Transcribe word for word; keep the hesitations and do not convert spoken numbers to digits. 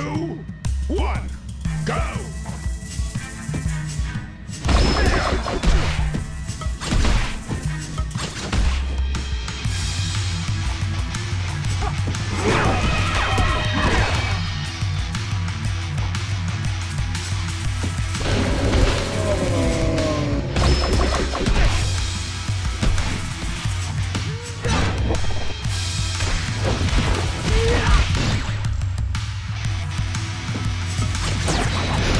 two, one, go! Yeah!